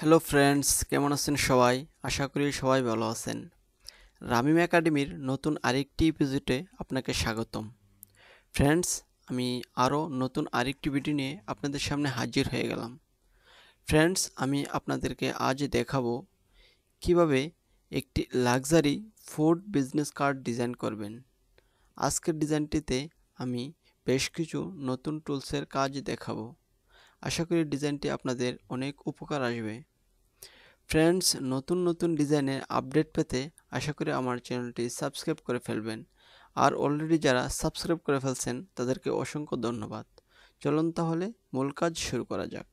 Hello friends केमन आছেন সবাই आशा करी सबाई ভালো আছেন। রামিম একাডেমির নতুন আরেকটি এপিসোডে আপনাকে স্বাগতম। ফ্রেন্ডস আমি আরও নতুন আরেকটি ভিডিও নিয়ে আপনাদের সামনে হাজির হয়ে গেলাম। ফ্রেন্ডস আমি আপনাদেরকে আজ দেখাবো কিভাবে একটি luxury food business card design করবেন। আজকের ডিজাইনটিতে আমি বেশ কিছু নতুন টুলসের কাজ দেখাবো। आशा करी डिजाइनटी आपनादेर अनेक उपकार आसबे। फ्रेंड्स नतून नतून डिजाइनेर आपडेट पेते आशा करी आमार चैनलटी सबस्क्राइब करे फेलबेन और अलरेडी जारा सबस्क्राइब करे फेलछेन तादेरके असंख्य धन्यवाद। चलुन ताहले मूल काज शुरू करा जाक।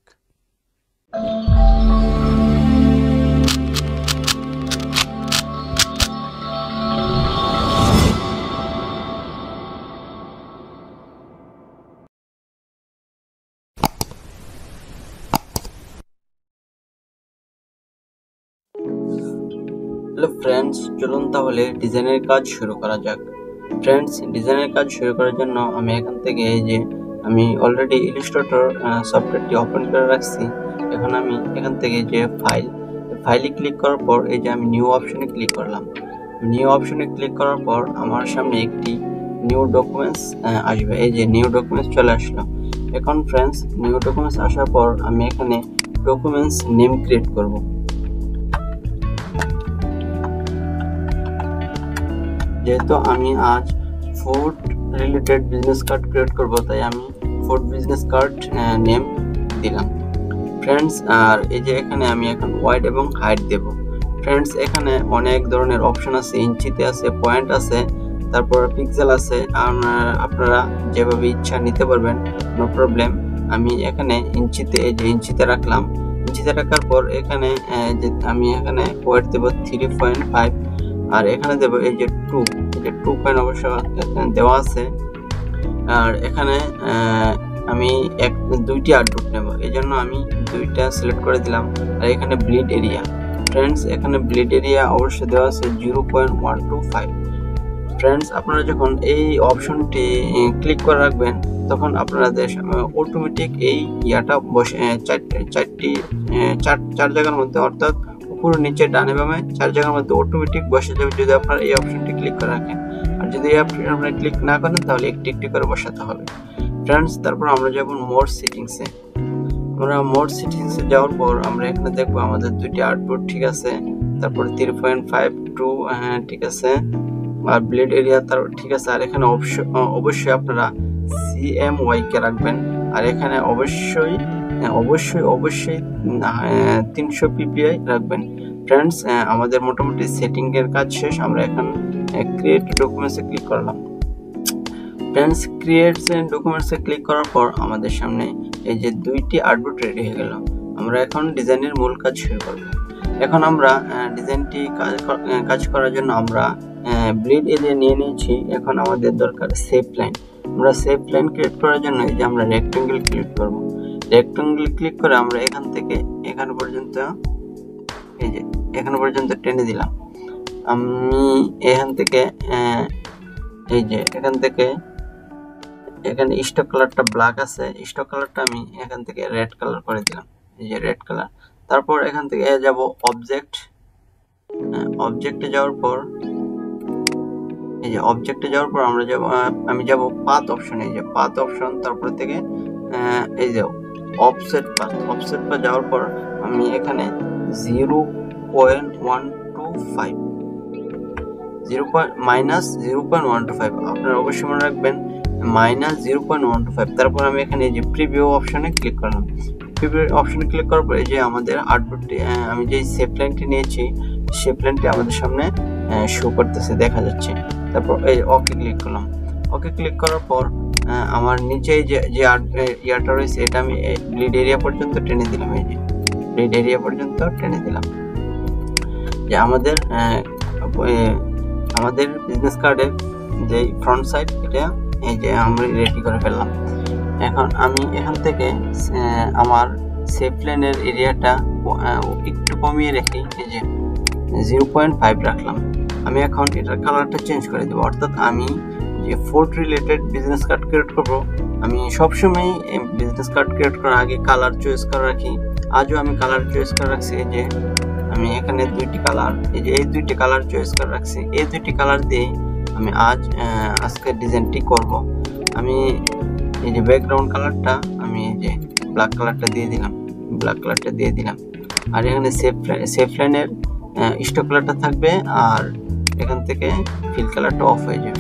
हेलो फ्रेंड्स चलুন তাহলে ডিজাইনের কাজ শুরু করা যাক। फ्रेंड्स ডিজাইনের কাজ শুরু করার জন্য আমি এখান থেকে এই যে আমি অলরেডি ইলাস্ট্রেটর সফটওয়্যারটি ওপেন করে রাখছি। এখন আমি এখান থেকে যে ফাইলে ক্লিক করার পর এই যে আমি নিউ অপশনে ক্লিক করলাম। নিউ অপশনে ক্লিক করার পর আমার সামনে একটি নিউ ডকুমেন্টস আসবে। এই যে নিউ ডকুমেন্টস চলে আসলো। এখন फ्रेंड्स নিউ ডকুমেন্টস আসার পর আমি এখানে ডকুমেন্টস নেম ক্রিয়েট করব। जेहेतु हमें आज food related business card create करब तीन फूड बिजनेस कार्ड नेम दिल। फ्रेंड्स और ये वाइड और हाइट देव। फ्रेंड्स एखे अनेक धरण अपशन आंचीते आ पॉइंट आपर पिक्सल आपनारा जेब इच्छा नीते नो प्रॉब्लम। हमें एखे इंचीते इंचीते रखल इंचीते रखार पर एखे वाइड देव 3.5 আর এখানে দেব এই যে 2.5 অবশ্য এখানে দেওয়া আছে। আর এখানে আমি এক দুইটি আউটপুট নেব, এইজন্য আমি দুইটা সিলেক্ট করে দিলাম। আর এখানে ব্লিড এরিয়া, फ्रेंड्स এখানে ব্লিড এরিয়া অবশ্য দেওয়া আছে 0.125। फ्रेंड्स আপনারা যখন এই অপশনটি ক্লিক করে রাখবেন তখন আপনাদের অটোমেটিক এই ইয়াটা বসে চার জায়গার মধ্যে অর্থাৎ পুরো নিচে ডানে বামে চার জায়গার মধ্যে অটোমেটিক বসে যাবে যদি আপনারা এই অপশনটি ক্লিক করে রাখেন। আর যদি এই অপশন আপনারা ক্লিক না করেন তাহলে একটি একটি করে বসাতে হবে। ফ্রেন্ডস তারপর আমরা যাব মোর সেটিংসে। আমরা মোর সেটিংসে যাওয়ার পর আমরা এখানে দেখব আমাদের দুটি আউটপুট ঠিক আছে, তারপর 3.52 ঠিক আছে, আর ব্লেড এরিয়া তার ঠিক আছে। আর এখানে অবশ্যই আপনারা CMY কে রাখবেন। আর এখানে অবশ্যই 300 PPI রাখবেন। ফ্রেন্ডস আমাদের মোটামুটি সেটিং এর কাজ শেষ। আমরা এখন ক্রিয়েট ডকুমেন্টসে ক্লিক করলাম। ফ্রেন্ডস ক্রিয়েট ডকুমেন্টসে ক্লিক করার পর আমাদের সামনে এই যে দুইটি আউটপুট রেডি হয়ে গেল। আমরা এখন ডিজাইনের মূল কাজ শুরু করব। এখন আমরা ডিজাইনটি কাজ করার জন্য আমরা ব্লিড এরিয়া নিয়ে নিয়েছি। এখন আমাদের দরকার শেপ লাইন। আমরা শেপ লাইন ক্রিয়েট করার জন্য এই যে আমরা রেক্ট্যাঙ্গেল ক্লিক করব। রেক্ট্যাঙ্গেল ক্লিক করে আমরা এখান থেকে এখান পর্যন্ত টেনে দিলাম। আমি এখান থেকে এখানে স্টক কালারটা ব্ল্যাক আছে, স্টক কালারটা আমি এখান থেকে রেড কালার করে দিলাম। এই যে রেড কালার। তারপর এখান থেকে যাব অবজেক্টে যাওয়ার পর আমরা আমি যাব পাথ অপশনে। এই যে পাথ অপশন, তারপর থেকে এই যে অফসেট পা যাওয়ার পর আমি এখানে 0.125 -0.125 আপনারা অবশ্যই মনে রাখবেন -0.125। তারপর আমি এখানে এই যে প্রিভিউ অপশনে ক্লিক করলাম। প্রিভিউ অপশনে ক্লিক করার পর এই যে আমাদের আউটপুটটি আমি যে শেপ লাইনটি নিয়েছি শেপ লাইনটি আমাদের সামনে শো করতেছে, দেখা যাচ্ছে। তারপর এই ওকে ক্লিক করলাম। ওকে ক্লিক করার পর আমার নিচে যে ইয়াটা রয়েছে এটা আমি ব্লিড এরিয়া পর্যন্ত টেনে দিলাম। এই যে ব্লিড এরিয়া পর্যন্ত টেনে দিলাম। যে আমাদের বিজনেস কার্ডের যে ফ্রন্ট সাইড এটা এই যে আমরা রেডি করে ফেললাম। এখন আমি এখান থেকে আমার শেপ লাইনের এরিয়াটা একটু কমিয়ে রেখে এই যে 0.5 রাখলাম। আমি এখন এটার কালারটা চেঞ্জ করে দেবো। অর্থাৎ আমি যে food related business card create করব আমি সবসময় বিজনেস কার্ড ক্রিয়েট করার আগে কালার চয়েস করে রাখি। आज कलर चॉइस कर रखी दुईटी कलर चॉइस कर रखी कलर दिए आज आज के डिजाइन टी करब। बैकग्राउंड कलर ब्लैक कलर दिए दिल ब्लैक कलर दिए दिल और ये सेफ लाइन स्टक कलर थको और एखान फिल कलर ऑफ हो जाए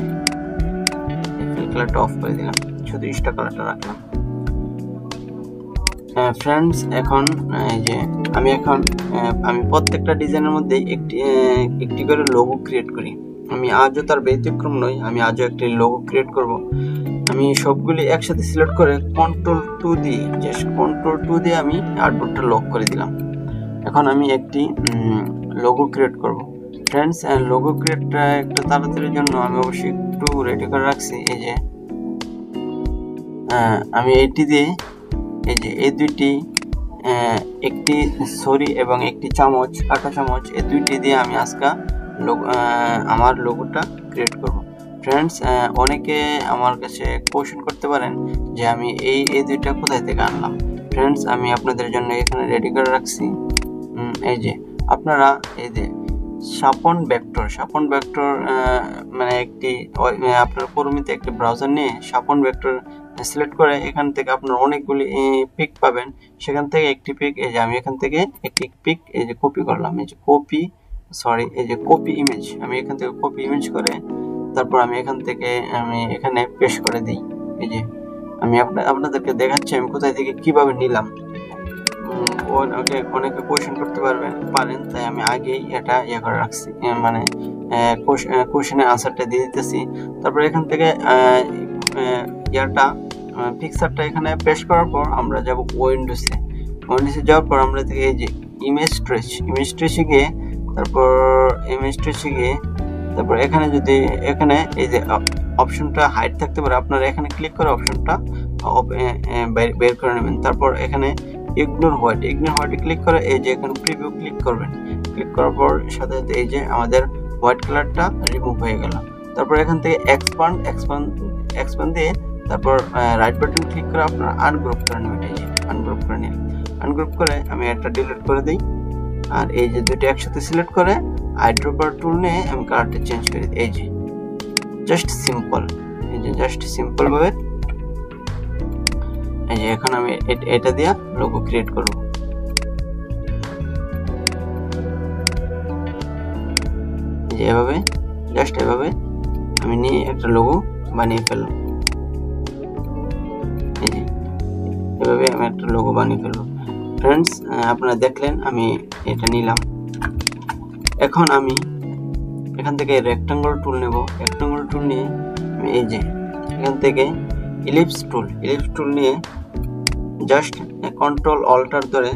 फिल कलर ऑफ कर दिल शुद्ध स्टक कलर रखल। फ्रेंड्स एखन प्रत्येकटा डिजाइनर मध्य एक लोगो क्रिएट करी आज तार व्यतिक्रम नई आज एक लोगो क्रिएट करब। सबगुली एकसाथे सिलेक्ट कर कंट्रोल टू दिए आउटपुट लक कर दिलाम। एखन आमी एकटी लोगो क्रिएट करब। फ्रेंड्स लोगो क्रिएटटा एकटु ताड़ाताड़िर जोन्नो आमी अवश्य एकटु रेडी करे राखछि। एई जे आमी एटी दिए दुईटी एक सरि एवं एक चामच काटा चामच ए दुईटी दिए आज का आमार लोगोटा क्रिएट करब। फ्रेंड्स अनेके आमार काछे क्वेश्चन करते पारेन जे आमी ए दुईटा कोथाय थेके आनलाम। फ्रेंड्स आमी आपनादेर जोन्नो एखाने रेडी करे राखछि। एई जे आपनारा एई जे शापन वेक्टर माने एकटी आपनार कर्मीते एकटी ब्राउजार निये शापन वेक्टर सिलेक्ट करे एखान थेके आपनारा अनेकगुली पिक पाबेन। सेखान थेके एकटी पिक एई जे आमी एखान थेके एकटी पिक एई जे कपि करलाम एई जे कपि इमेज आमी एखान थेके कपि इमेज करे तारपर आमी एखान थेके आमी एखाने पेस्ट करे देई। एई जे आमी आपनादेरके देखाच्छि आमी कोथाय थेके किभाबे निलाम। ओके अनेके क्वेश्चन करते पारेन ताई आमी आगेई एटा इये करे राखछि माने क्वेश्चनेर आंसारटा दिये दितेछि। तारपर एखान थेके इयाटा पिक्चारटा एखाने पेस्ट करार पर आमरा जाब उइन्डोजे जाओयार पर आमरा एई जे इमेज स्ट्रेच गिये तारपर इमेज स्ट्रेच गिये तारपर एखाने जोदि एखाने एई जे अपशनटा हाइड थाकते पारे आपनारा एखाने क्लिक करे अपशनटा बेर करे नेबेन। तारपर एखाने इग्नोर व्हाइट क्लिक कर प्रिव्यू क्लिक करबेन। क्लिक करार पर साथे साथे एई जे आमादेर व्हाइट कलरटा रिमूव हो गेल। तारपर एखान थेके एक्सपांड दिए तारपर राइट बाटन क्लिक करे आपनारा आनग्रुप करे नेबेन। आनग्रुप करे निलाम। आनग्रुप करे आमी एटा डिलीट करे देई और एई जे दुइटा एकसाथे सिलेक्ट करे आई ड्रपार टुल निये आमी कलरटा चेंज करे देई। एई जे जस्ट सिम्पल भावे दिया लोगो क्रिएट करब। जस्ट एभावे आमी निये एकटा लोगो बानिये फेललाम। एभावे आमी एकटा लोगो बानिये फेललाम। फ्रेंड्स आपनारा देखलेन आमी एटा निलाम। एखन आमी एखान थेके रेक्टेंगल टुल नेब। रेक्टेंगल टुल निये आमी एई जे एखान थेके इलिप्स टुल निये जस्ट कंट्रोल अल्टर धरे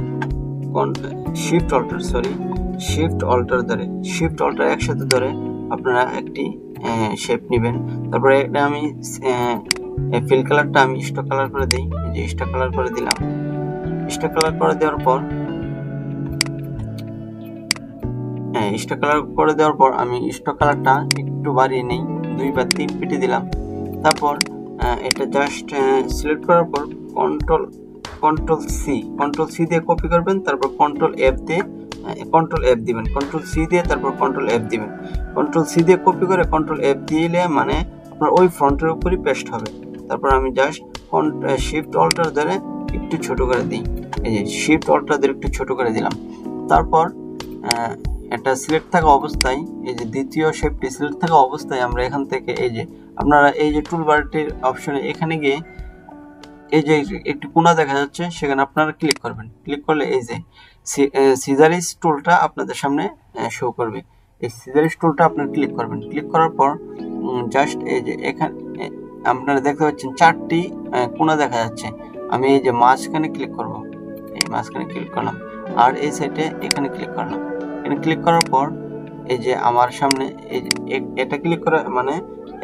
शिफ्ट अल्टर धरे शिफ्ट अल्टर एकसाथे धरे अपनारा एकटी शेप नेबेन। तारपरे एटा आमी फिल कलरटा आमी स्टक कलर करे देई। एई जे स्टक कलर करे दिलाम। स्टक कलर करे देওয়ার পর আমি স্টক কালারটা একটু বাড়িয়ে নেই 2 বা 3 পিটি দিলাম। তারপর এটা জাস্ট সিলেক্ট করার পর कंट्रोल सी दिए कपि करबेन। तारपर कंट्रोल एफ दिबेन। कंट्रोल सी दिए तारपर कंट्रोल एफ दिबेन। कंट्रोल सी दिए कपि करे कंट्रोल एफ दिले माने आपनार ओई फ्रंटेर उपरई पेस्ट होबे। तारपर आमी जस्ट शिफ्ट अल्टर धरे एकटु छोटो करे देई। एई जे शिफ्ट अल्टर धरे एकटु छोटो करे दिलाम। तारपर এটা সিলেক্ট থাকা অবস্থায় এই যে দ্বিতীয় শেপটি সিলেক্ট থাকা অবস্থায় আমরা এখান থেকে এই যে আপনারা এই যে টুলবারটির অপশনে এখানে গিয়ে এই যে একটি কোণা দেখা যাচ্ছে সেখানে আপনারা ক্লিক করবেন। ক্লিক করলে এই যে সিজারিস টুলটা আপনাদের সামনে শো করবে। এই সিজারিস টুলটা আপনারা ক্লিক করবেন। ক্লিক করার পর জাস্ট এই যে এখানে আপনারা দেখতে পাচ্ছেন চারটি কোণা দেখা যাচ্ছে। আমি এই যে মাঝখানে ক্লিক করব। এই মাঝখানে ক্লিক করলাম আর এই সাইডে এখানে ক্লিক করলাম। क्लिक करार पर ये आमार सामने एटा क्लिक कर माने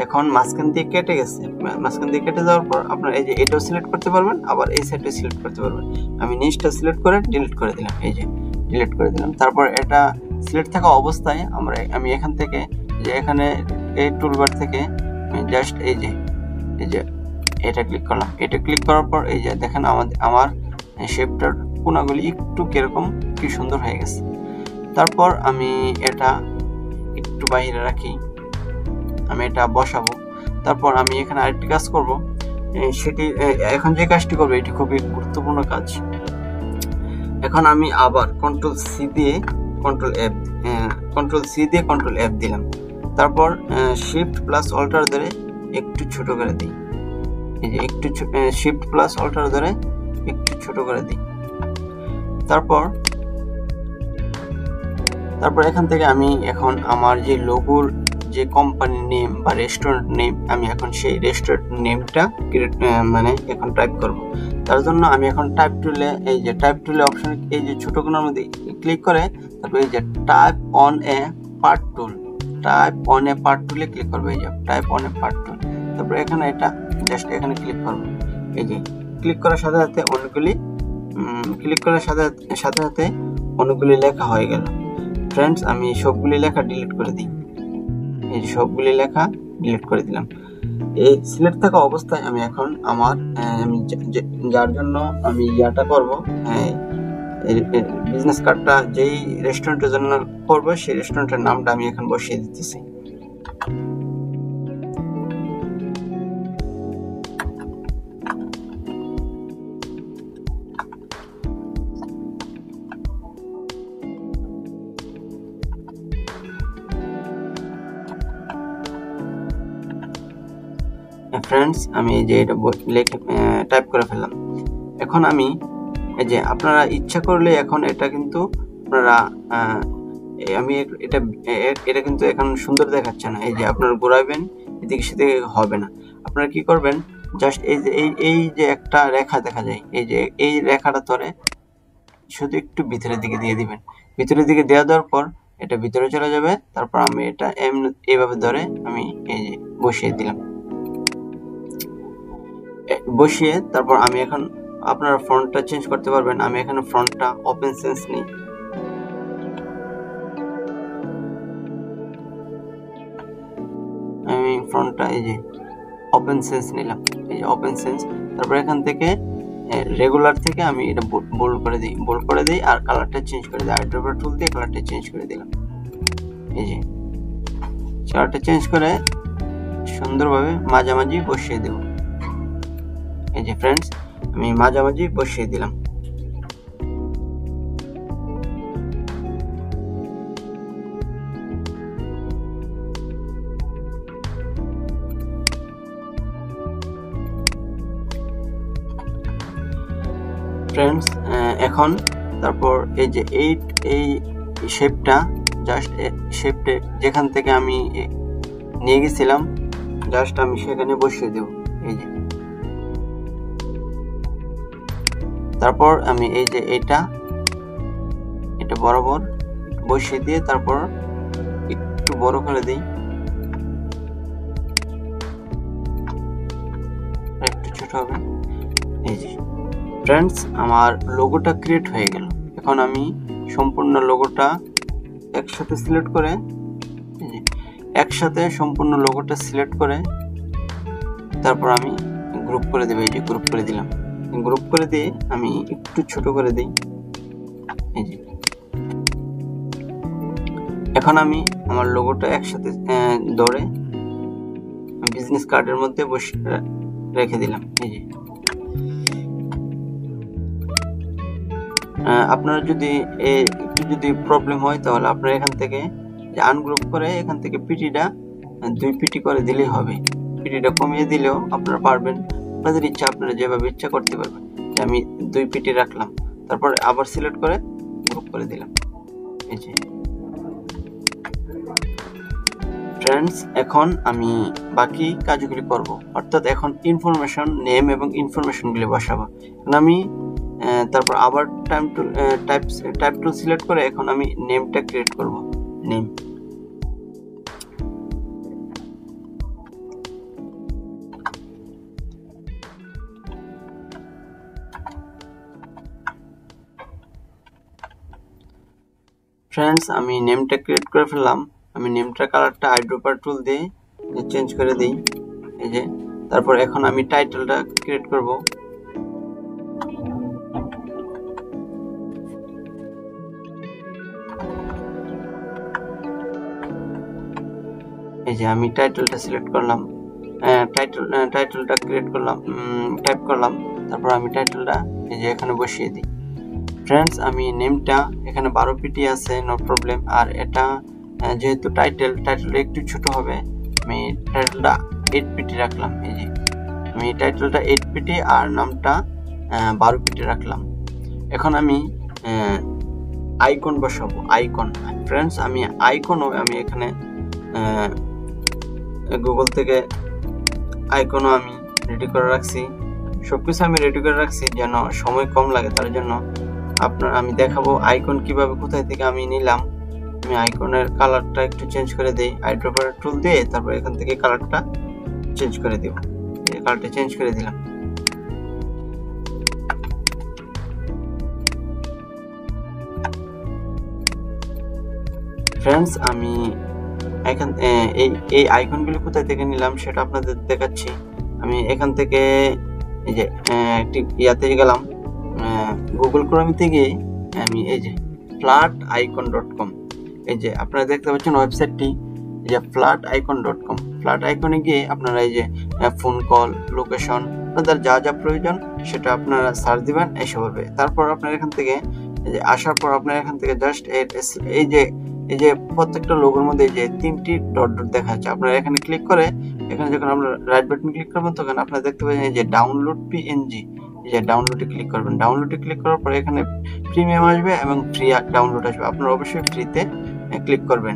एखन मासखान दिए केटे गेछे। मासखान दिए केटे जाओयार पर आपनारा एई जे एटाओ सिलेक्ट करते पारबेन आबार एई साइडटा सिलेक्ट करते पारबेन। आमी निचटा सिलेक्ट करे डिलीट करे दिलाम। एई जे डिलीट करे दिलाम। तारपर एटा सिलेक्ट थाका अवस्थाय आमी एखान थेके जे एखाने ए टुलबार थेके जस्ट एई जे एटा क्लिक करलाम। एटा क्लिक करार पर एई जे देखেন आमार शेपटार কোণাগুলি একটু কিরকম কি সুন্দর হয়ে গেছে। তারপর আমি এটা একটু বাইরে রাখি, আমি এটা বসাবো। তারপর আমি এখানে আরেকটি কাজ করব, সেটি এখন যে কাজটি করবো এটি খুবই গুরুত্বপূর্ণ কাজ। এখন আমি আবার কন্ট্রোল সি দিয়ে কন্ট্রোল এফ দিলাম, তারপর শিফট প্লাস অল্টার ধরে একটু ছোট করে দিই, একটু শিফট প্লাস অল্টার ধরে একটু ছোট করে দিই। তারপর এখান থেকে আমি এখন আমার যে লোগোর যে কোম্পানির নেম বা রেস্টুরেন্ট নেম, আমি এখন সেই রেস্টুরেন্ট নেমটা মানে এখন টাইপ করব। তার জন্য আমি এখন টাইপ টুলে, এই যে টাইপ টুলে অপশন, এই যে ছোটো কোণের মধ্যে ক্লিক করে, তারপর এই যে টাইপ অন এ পার্ট টুলে ক্লিক করবো। এই যে type on a path tool, তারপর এখানে এটা জাস্ট এখানে ক্লিক করবো। এই যে ক্লিক করার সাথে সাথে অনেকগুলি লেখা হয়ে গেল। ফ্রেন্ডস, আমি সবগুলি লেখা ডিলিট করে দিই, এই যে সবগুলি লেখা ডিলিট করে দিলাম। এই সিলেক্ট থাকা অবস্থায় আমি এখন আমার যার জন্য আমি ইয়াটা করবো, বিজনেস কার্ডটা যেই রেস্টুরেন্টের জন্য করবো সেই রেস্টুরেন্টের নামটা আমি এখন বসিয়ে দিতেছি। ফ্রেন্ডস, আমি যে এটা লিখে টাইপ করে ফেললাম। এখন আমি এই যে আপনারা ইচ্ছা করলে এখন এটা কিন্তু আপনারা, আমি এটা কিন্তু এখন সুন্দর দেখাচ্ছে না, এই যে আপনারা ঘোরাবেন এদিকে সেদিকে হবে না। আপনারা কি করবেন, জাস্ট এই যে এই যে একটা রেখা দেখা যায়, এই যে এই রেখাটা ধরে শুধু একটু ভিতরের দিকে দিয়ে দিবেন। ভিতরের দিকে দেওয়ার পর এটা ভিতরে চলে যাবে। তারপর আমি এটা এইভাবে ধরে আমি এই যে বসিয়ে দিলাম, বসিয়ে তারপর আমি এখন আপনারা ফন্টটা চেঞ্জ করতে পারবেন। আমি এখানে ফন্টটা ওপেন সেন্স নিই, আমি ফন্টটা এই যে ওপেন সেন্স নিলাম, এই যে ওপেন সেন্স। তারপর এখান থেকে রেগুলার থেকে আমি এটা বোল্ড করে দিই আর কালারটা চেঞ্জ করে দিই। আইড্রপার টুল দিয়ে কালারটা চেঞ্জ করে দিলাম, এই যে কালারটা চেঞ্জ করে সুন্দরভাবে মাঝামাঝি বসিয়ে দেবো। এই যে ফ্রেন্ডস, আমি মাঝামাঝি বসিয়ে দিলাম। ফ্রেন্ডস, এখন তারপর এই যে এই শেপটা জাস্ট শেপটা যেখান থেকে আমি নিয়ে গেছিলাম জাস্ট আমি সেখানে বসিয়ে দেব, এই যে। তারপর আমি এই যে এটা বরাবর বসিয়ে দিয়ে তারপর একটু বড় করে দিই, একটু ছোট হবে। এই যে ফ্রেন্ডস, আমার লোগোটা ক্রিয়েট হয়ে গেল। এখন আমি সম্পূর্ণ লোগোটা একসাথে সিলেক্ট করে, তারপর আমি গ্রুপ করে দেব। এই যে গ্রুপ করে দিলাম, গ্রুপ করে দিয়ে আমি একটু ছোট করে দিই। এখন আমি আমার লোগোটা একসাথে ধরে বিজনেস কার্ডের মধ্যে বসিয়ে রেখে দিলাম। এই যে আপনার যদি একটু যদি প্রবলেম হয় তাহলে আপনার এখান থেকে আনগ্রুপ করে এখান থেকে পিটিটা 2 পিটি করে দিলেই হবে। পিটিটা কমিয়ে দিলেও আপনারা পারবেন, আপনাদের ইচ্ছা, আপনারা যেভাবে ইচ্ছা করতে পারবেন। আমি 2 পিটি রাখলাম, তারপর আবার সিলেক্ট করে গ্রুপ করে দিলাম। এই যে ফ্রেন্ডস, এখন আমি বাকি কাজগুলি করব, অর্থাৎ এখন ইনফরমেশন নেম এবং ইনফরমেশনগুলি বসাবো। এখন আমি তারপর আবার টাইপ টুল সিলেক্ট করে এখন আমি নেমটা ক্রিয়েট করব। নেম ফ্রেন্ডস, আমি নেমটা ক্রিয়েট করে ফেললাম। আমি নেমটার কালারটা আইড্রপার টুল দিয়ে চেঞ্জ করে দিই, এই যে। তারপর এখন আমি টাইটেলটা ক্রিয়েট করব। এই যে আমি টাইটেলটা সিলেক্ট করলাম, টাইটেলটা ক্রিয়েট করলাম, টাইপ করলাম, তারপর আমি টাইটেলটা এই যে এখানে বসিয়ে দিই। ফ্রেন্ডস আমি নেমটা এখানে 12pt আছে, নো প্রবলেম। আর এটা যেহেতু টাইটেল, টাইটেলটা একটু ছোট হবে, আমি টাইটেলটা 8pt রাখলাম। এই যে আমি টাইটেলটা 8pt আর নামটা 12pt রাখলাম। এখন আমি আইকন বসাবো, আইকন। ফ্রেন্ডস আমি আইকনও আমি এখানে গুগল থেকে আইকনও আমি রেডি করে রাখছি, সব কিছু আমি রেডি করে রাখছি যেন সময় কম লাগে। তার জন্য আপনার আমি দেখাবো আইকন কিভাবে কোথায় থেকে আমি নিলাম। আমি আইকনের কালারটা একটু চেঞ্জ করে দিই, আইড্রপার টুল দিয়ে, তারপর এখান থেকে কালারটা চেঞ্জ করে দেব। এই কালারটা চেঞ্জ করে দিলাম। ফ্রেন্ডস আমি এখান এই আইকনগুলি কোথায় থেকে নিলাম সেটা আপনাদের দেখাচ্ছি। আমি এখান থেকে এই যে একটি ইয়াতে গেলাম, গুগল ক্রোম থেকে আমি এই যে flaticon.com, এই যে আপনারা দেখতে পাচ্ছেন ওয়েবসাইটটি, এই যে flaticon.com। ফ্ল্যাট আইকনে গিয়ে আপনারা এই যে ফোন কল, লোকেশন, আপনাদের যা যা প্রয়োজন সেটা আপনারা সার্চ দিবেন এইসবভাবে। তারপর আপনারা এখান থেকে এই যে আসার পর আপনারা এখান থেকে জাস্ট এই যে প্রত্যেকটা লোগোর মধ্যে এই যে 3টি ডট ডট দেখা যাচ্ছে, আপনারা এখানে ক্লিক করে, এখানে যখন আপনারা রাইট বাটন ক্লিক করবেন তখন আপনারা দেখতে পাবেন এই যে ডাউনলোড png, এই যে ডাউনলোডে ক্লিক করবেন। ডাউনলোডে ক্লিক করার পরে এখানে প্রিমিয়াম আসবে এবং ফ্রি ডাউনলোড আসবে, আপনারা অবশ্যই ফ্রিতে ক্লিক করবেন।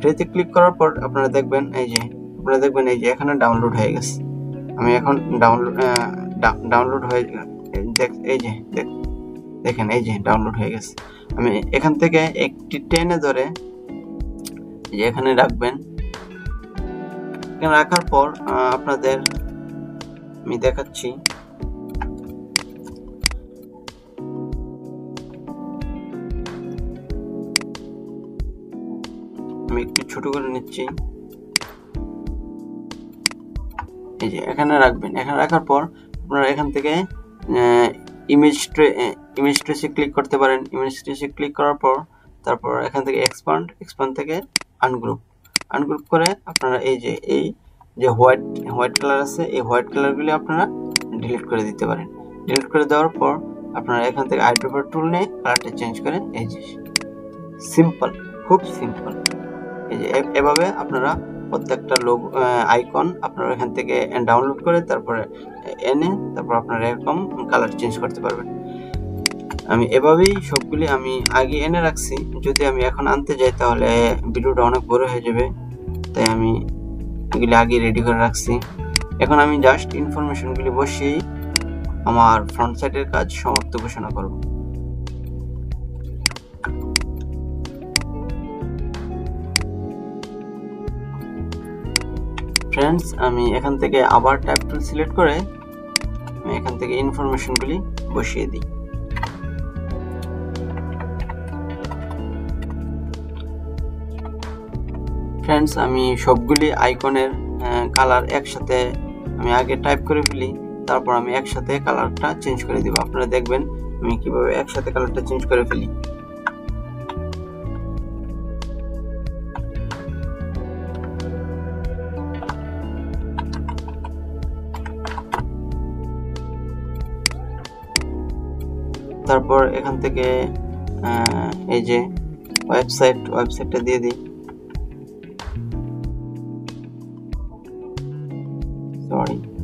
ফ্রিতে ক্লিক করার পর আপনারা দেখবেন এই যে এখানে ডাউনলোড হয়ে গেছে। আমি এখন ডাউনলোড হয়ে এই যে দেখেন এই যে ডাউনলোড হয়ে গেছে। আমি এখান থেকে একটি টেনে ধরে এই যে এখানে রাখবেন, এখানে রাখার পর আপনাদের আমি দেখাচ্ছি। আমি একটু ছোট করে নিচ্ছি, এই যে এখানে রাখবেন। এখানে রাখার পর আপনারা এখান থেকে ইমেজ ট্রেসে ক্লিক করতে পারেন। ইমেজ ট্রেসে ক্লিক করার পর তারপর এখান থেকে এক্সপান্ড থেকে আনগ্রুপ করে আপনারা এই যে হোয়াইট কালার আছে, এই হোয়াইট কালারগুলি আপনারা ডিলিট করে দিতে পারেন। ডিলিট করে দেওয়ার পর আপনারা এখান থেকে আইড্রপার টুল নিয়ে কালারটা চেঞ্জ করে এই যে সিম্পল, খুব সিম্পল। এই যে এভাবে আপনারা প্রত্যেকটা লোগো, আইকন আপনারা এখান থেকে ডাউনলোড করে তারপরে এনে তারপর আপনারা এরকম কালার চেঞ্জ করতে পারবেন। আমি এভাবেই সবগুলি আমি আগে এনে রাখছি, যদি আমি এখন আনতে যাই তাহলে ভিডিওটা অনেক বড় হয়ে যাবে, তাই আমি এগুলি আগে রেডি করে রাখছি। এখন আমি জাস্ট ইনফরমেশনগুলি বসিয়েই আমার ফ্রন্ট সাইডের কাজ সমাপ্ত ঘোষণা করব। ফ্রেন্ডস আমি এখান থেকে আবার টাইপ টুল সিলেক্ট করে আমি এখান থেকে ইনফরমেশনগুলি বসিয়ে দিই। ফ্রেন্ডস আমি সবগুলি আইকনের কালার একসাথে আমি আগে টাইপ করে ফেলি, তারপর আমি একসাথে কালারটা চেঞ্জ করে দেব। আপনারা দেখবেন আমি কিভাবে একসাথে কালারটা চেঞ্জ করে ফেলি। তারপর এখান থেকে এই যে ওয়েবসাইটটা দিয়ে দিই, সরি। আমি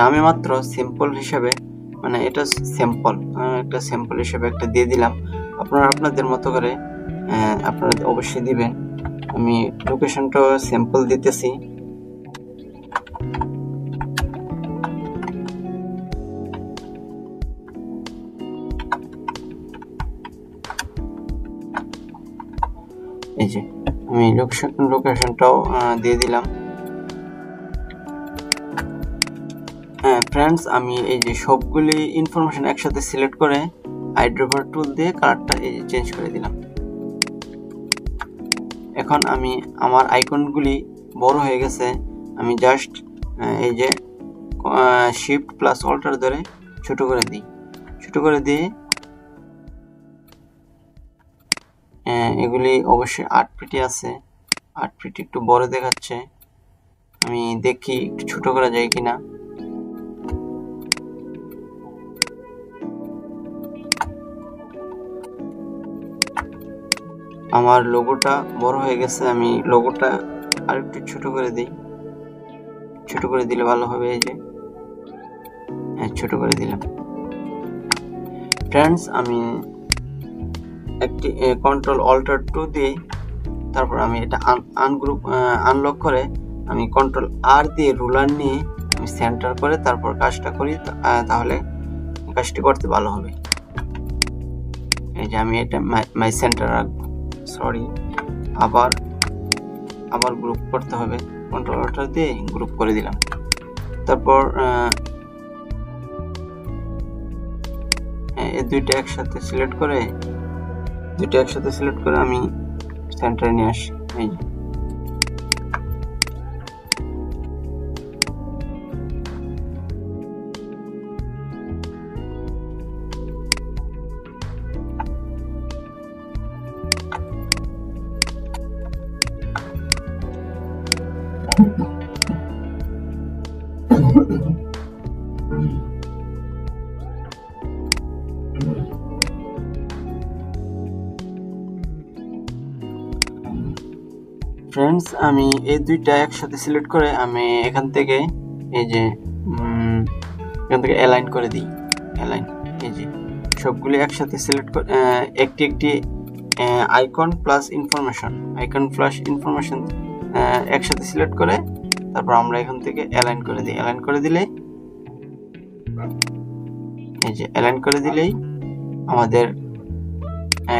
নামে মাত্র সিম্পল হিসাবে, মানে এটা স্যাম্পল, একটা স্যাম্পল হিসেবে একটা দিয়ে দিলাম। আপনারা আপনাদের মতো করে আপনারা অবশ্যই দিবেন। আমি লোকেশনটা স্যাম্পল দিতেছি। এই যে আমি লোকেশনটাও দিয়ে দিলাম। ফ্রেন্ডস আমি এই যে সবগুলি ইনফরমেশন একসাথে সিলেক্ট করে আইড্রপার টুল দিয়ে কালারটা এই যে চেঞ্জ করে দিলাম। এখন আমি আমার আইকনগুলি বড় হয়ে গেছে আমি জাস্ট এই যে শিফট প্লাস অল্টার ধরে ছোট করে দিই এগুলি অবশ্যই 8 পিটি আছে 8 পিটি একটু বড় দেখাচ্ছে আমি দেখি একটু ছোট করা যায় কিনা আমার লোগোটা বড় হয়ে গেছে আমি লোগোটা আর একটু ছোট করে দেই ছোট করে দিলে ভালো হবে এই যে ছোট করে দিলাম फ्रेंड्स আমি একটি কন্ট্রোল অল্টার 2 দিয়ে তারপর আমি এটা আনগ্রুপ আনলক করে আমি কন্ট্রোল আর দিয়ে রুলার নিয়ে আমি সেন্টার করে তারপর কাজটা করি তাহলে কাজটি করতে ভালো হবে এই যে আমি এটা মাই সেন্টার রাখবো সরি আবার গ্রুপ করতে হবে কন্ট্রোল অল্টার দিয়ে গ্রুপ করে দিলাম তারপর এই দুইটা একসাথে সিলেক্ট করে আমি সেন্টারে নিয়ে আসি এই যে फ्रेंड्स আমি এই দুইটা একসাথে সিলেক্ট করে আমি এখান থেকে এই যে অ্যালাইন করে দিই অ্যালাইন এই যে সবগুলো একসাথে সিলেক্ট করে একটি আইকন প্লাস ইনফরমেশন একসাথে সিলেক্ট করে তারপর আমরা এখান থেকে অ্যালাইন করে দিই অ্যালাইন করে দিলে এই যে অ্যালাইন করে দিলেই আমাদের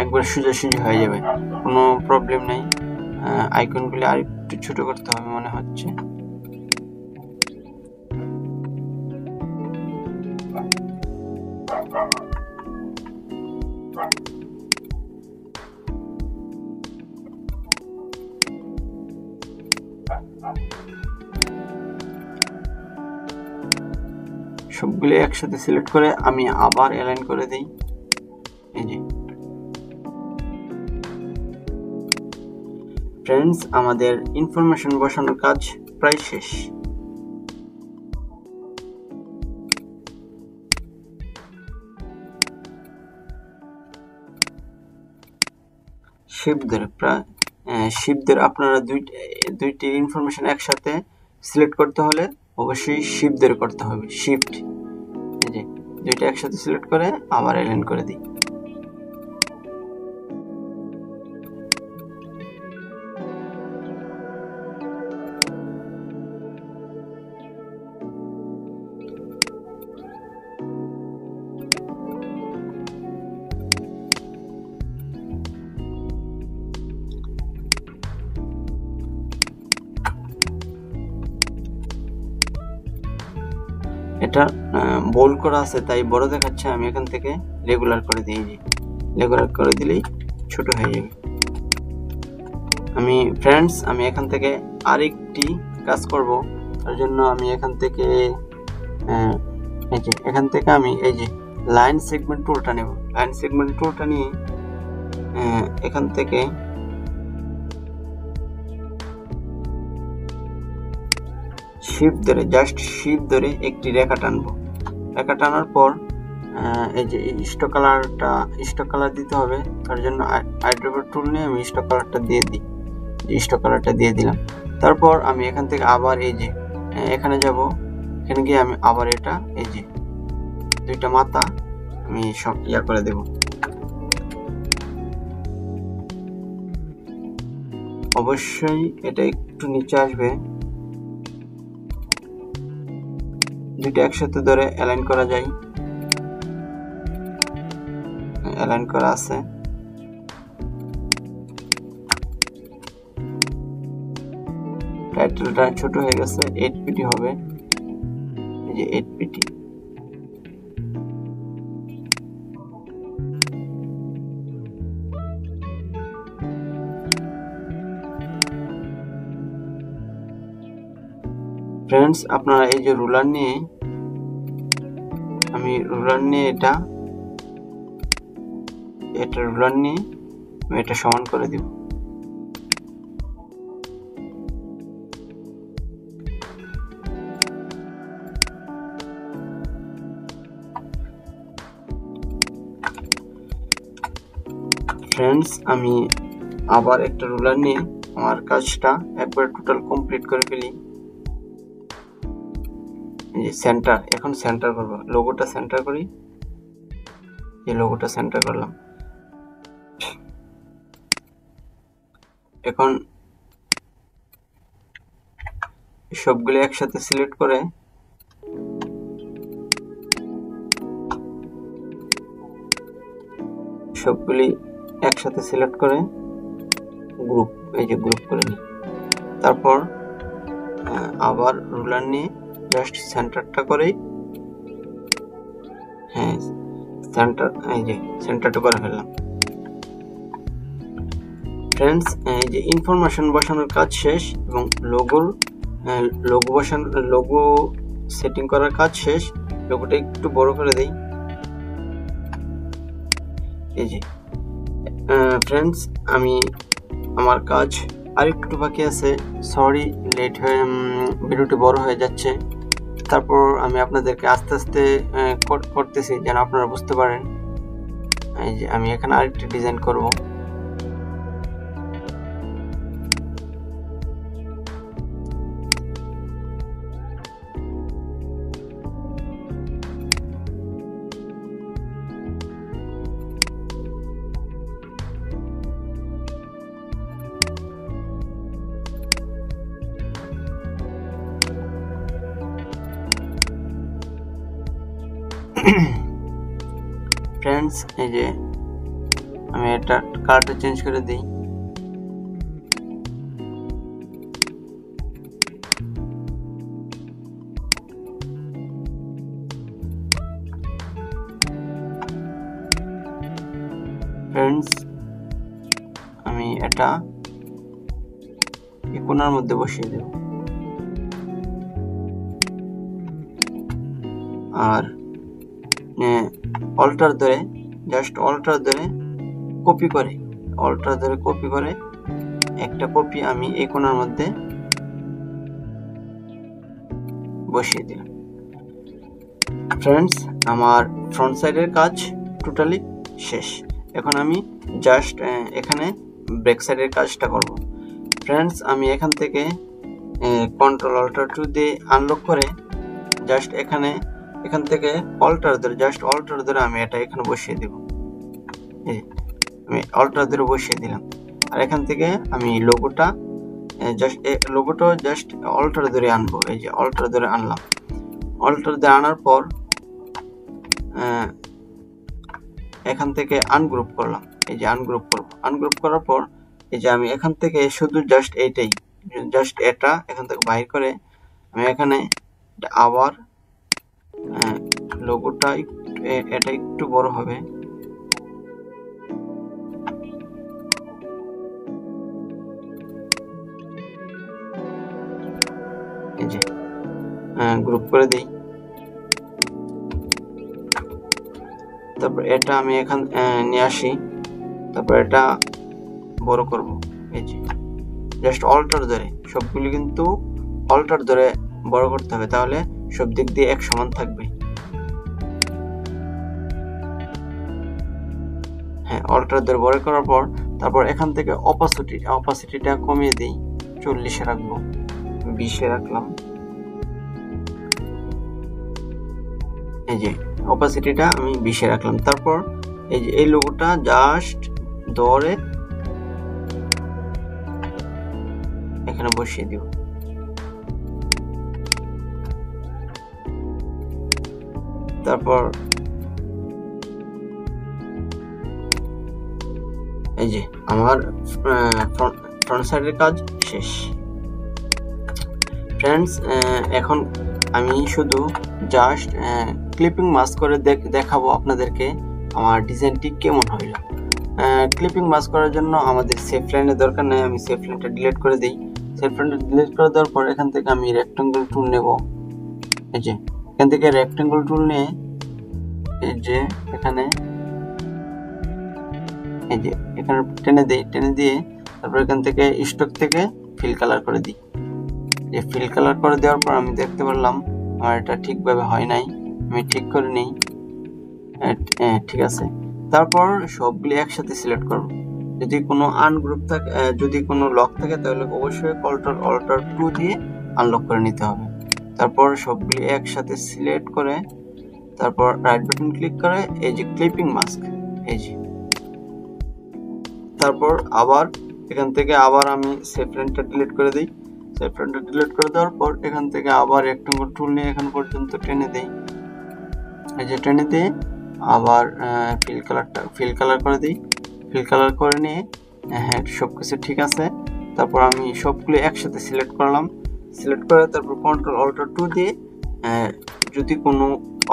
একবার সোজাসুজি হয়ে যাবে কোনো প্রবলেম নাই আইকনগুলো আর একটু ছোট করতে হবে মনে হচ্ছে সবগুলো একসাথে সিলেক্ট করে আমি আবার অ্যালাইন করে দেই এই যে फ्रेंड्स আমাদের ইনফরমেশন বসানোর কাজ প্রায় শেষ শিফট ধরে আপনারা দুইটি ইনফরমেশন একসাথে সিলেক্ট করতে হলে অবশ্যই শিফট ধরে করতে হবে শিফট এই যে দুইটা একসাথে সিলেক্ট করে আবার অ্যালাইন করে দিই এটা বোল্ড করা আছে তাই বড় দেখাচ্ছে আমি এখান থেকে রেগুলার করে দিয়েছি রেগুলার করে দিলেই ছোট হয়ে যাবে আমি फ्रेंड्स আমি এখান থেকে আরেকটি কাজ করব তার জন্য আমি এখান থেকে আমি এই যে লাইন সেগমেন্ট টুলটা নেব লাইন সেগমেন্ট টুলটা নিয়ে এখান থেকে শিফট ধরে জাস্ট শিফট ধরে একটি রেখা টানবো রেখা টানার পর এই যে স্টক কালার দিতে হবে তার জন্য আইড্রপার টুল নিয়ে আমি স্টক কালারটা দিয়ে দিই তারপর আমি এখান থেকে আবার এই যে এখানে যাব এখানে গিয়ে আমি আবার এটা এই যে দুইটা মাথা আমি সব ইয়া করে দেব অবশ্যই এটা একটু নিচে আসবে দুটো একসাথে ধরে অ্যালাইন করা যায় অ্যালাইন করা আছে টাইটেলটা ছোট হয়ে গেছে 8 পিটি হবে এই যে 8 পিটি फ्रेंड्स अपनारा এই যে রুলার নিয়ে আমি রুলার নিয়ে এটা এটা রুলার নিয়ে আমি এটা সমান করে দেব। फ्रेंड्स আমি আবার একটা রুলার নিয়ে আমার কাজটা একবার টোটাল কমপ্লিট করে ফেলি। सेंटर এখন সেন্টার করব, লোগোটা সেন্টার করি, এই লোগোটা সেন্টার করলাম। এখন সবগুলো একসাথে সিলেক্ট করে সবগুলি একসাথে সিলেক্ট করে গ্রুপ, এই যে গ্রুপ করে নিই। তারপর আবার রুলার নিয়ে জাস্ট সেন্টারটা করে, হ্যাঁ সেন্টার, এই যে সেন্টারটা করে ফেললাম। ফ্রেন্ডস এই যে ইনফরমেশন বসানোর কাজ শেষ এবং লোগোর লোগো বসানো, লোগো সেটিং করার কাজ শেষ। লোগোটা একটু বড় করে দেই। এই যে ফ্রেন্ডস আমি আমার কাজ আরেকটু বাকি আছে, সরি লেট হয়ে ভিডিওটি বড় হয়ে যাচ্ছে। তারপর আমি আপনাদেরকে আস্তে আস্তে করতেছি যেন আপনারা বুঝতে পারেন। এই যে আমি এখানে আরেকটি ডিজাইন করব। फ्रेंड्स এই যে আমি এটা কালারটা চেঞ্জ করে দেই। ফ্রেন্ডস আমি এটা এই কোণার মধ্যে বসিয়ে দেব। আর অল্টার ধরে জাস্ট অল্টার ধরে কপি করে, অল্টার ধরে কপি করে একটা কপি আমি এই কোণার মধ্যে বসিয়ে দিলাম। ফ্রেন্ডস আমার ফ্রন্ট সাইডের কাজ টোটালি শেষ। এখন আমি জাস্ট এখানে ব্যাক সাইডের কাজটা করব। ফ্রেন্ডস আমি এখান থেকে কন্ট্রোল অল্টার টু দিয়ে আনলক করে জাস্ট এখানে, এখান থেকে অল্টার ধরে জাস্ট অল্টার ধরে আমি এটা এখানে বসিয়ে দেব। আমি অল্টার ধরে বসিয়ে দিলাম। আর এখান থেকে আমি লোগোটা জাস্ট, লোগোটা জাস্ট অল্টার ধরে আনবো। এই যে অল্টার ধরে আনলাম। অল্টার ধরে আনার পর এখান থেকে আনগ্রুপ করলাম। এই যে আনগ্রুপ করবো, আনগ্রুপ করার পর এই যে আমি এখান থেকে শুধু জাস্ট এইটাই, জাস্ট এটা এখান থেকে বাইর করে আমি এখানে আবার লোগোটা এটা একটু বড় হবে। এই যে গ্রুপ করে দেই। তারপর এটা আমি এখান নিয়ে আসি, তারপর এটা বড় করব। এই যে জাস্ট অল্টার ধরে সবগুলো কিন্তু অল্টার ধরে বড় করতে হবে, তাহলে সব দিক দিয়ে এক সমান থাকবে। হ্যাঁ অল্টার ধরে বড় করার পর তারপর এখান থেকে অপাসিটিটা কমিয়ে দিই, 40-এ রাখবো, 20-এ রাখলাম। এই যে অপাসিটিটা আমি 20-এ রাখলাম। তারপর এই যে এই লোগোটা জাস্ট ধরে এখানে বসিয়ে দিব। তারপর এই যে আমার ফ্রন্ট সাইডের কাজ শেষ। ফ্রেন্ডস এখন আমি শুধু জাস্ট ক্লিপিং মাস্ক করে দেখাবো আপনাদেরকে আমার ডিজাইনটি কেমন হইল। ক্লিপিং মাস্ক করার জন্য আমাদের সেফ লাইনের দরকার নেই, আমি সেফ লাইনটা ডিলিট করে দিই। সেলফ ফ্রেন্ডটা ডিলিট করে দেওয়ার পর এখান থেকে আমি রেক্ট্যাঙ্গেল টুল নেব। এই যে এখান থেকে রেক্ট্যাঙ্গেল টুল নিয়ে এই যে এখানে টেনে দিই, টেনে দিয়ে তারপর এখান থেকে স্টক থেকে ফিল কালার করে দিই। এই ফিল কালার করে দেওয়ার পর আমি দেখতে পারলাম আমার এটা ঠিকভাবে হয় নাই, আমি ঠিক করে নিই। ঠিক আছে, তারপর সবগুলি একসাথে সিলেক্ট করব। যদি কোনো আনগ্রুপ থাকে, যদি কোনো লক থাকে তাহলে অবশ্যই অল্টার টু দিয়ে আনলক করে নিতে হবে। তারপর সবগুলি একসাথে সিলেক্ট করে তারপর রাইট বাটন ক্লিক করে এই যে ক্লিপিং মাস্ক, এই যে তারপর আবার এখান থেকে আবার আমি সেলফ ফ্রেন্ডটা ডিলিট করে দিই। সেলফ ফ্রেন্ডটা ডিলিট করে দেওয়ার পর এখান থেকে আবার একটু টুল নিয়ে এখান পর্যন্ত টেনে দিই। এই যে টেনে দিয়ে আবার ফিল কালার করে দিই। ফিল কালার করে নিয়ে হ্যাঁ সব কিছু ঠিক আছে। তারপর আমি সবগুলো একসাথে সিলেক্ট করলাম, সিলেক্ট করে তারপর কন্ট্রোল অল্টার টু দিয়ে যদি কোনো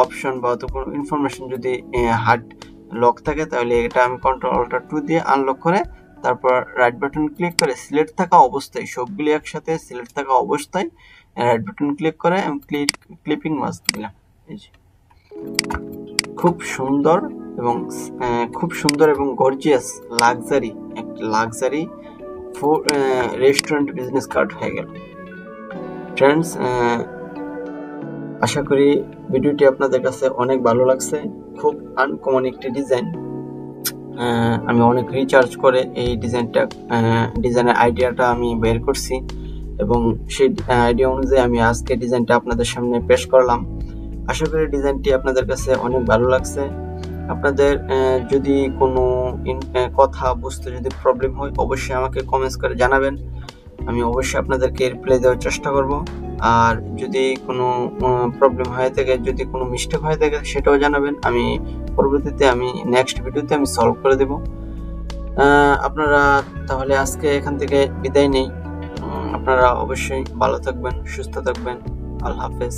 অপশন বা কোনো ইনফরমেশন যদি হার্ড লক থাকে তাহলে এটা আমি কন্ট্রোল অল্টার টু দিয়ে আনলক করে তারপর রাইট বাটন ক্লিক করে সিলেক্ট থাকা অবস্থায় সবগুলি একসাথে সিলেক্ট থাকা অবস্থায় রাইট বাটন ক্লিক করে আমি ক্লিপিং মাস্ক দিলাম। এই যে খুব সুন্দর এবং gorgeous luxury restaurant business card হয়ে গেল। ফ্রেন্ডস, আশা করি ভিডিওটি আপনাদের কাছে অনেক ভালো লাগছে। খুব আনকমন একটি ডিজাইন, আমি অনেক রিসার্চ করে এই ডিজাইনের আইডিয়াটা আমি বের করছি এবং সেই আইডিয়া অনুযায়ী আমি আজকে ডিজাইনটা আপনাদের সামনে পেশ করলাম। আশা করি ডিজাইনটি আপনাদের কাছে অনেক ভালো লাগছে। আপনাদের যদি কোনো কথা বুঝতে যদি প্রবলেম হয় অবশ্যই আমাকে কমেন্টস করে জানাবেন, আমি অবশ্যই আপনাদেরকে রিপ্লাই দেওয়ার চেষ্টা করব। আর যদি কোনো প্রবলেম হয়ে থাকে, যদি কোনো মিস্টেক হয়ে থাকে সেটাও জানাবেন, আমি পরবর্তীতে নেক্সট ভিডিওতে আমি সলভ করে দেব। আপনারা তাহলে আজকে এখান থেকে বিদায় নেই। আপনারা অবশ্যই ভালো থাকবেন, সুস্থ থাকবেন। আল্লাহ হাফেজ।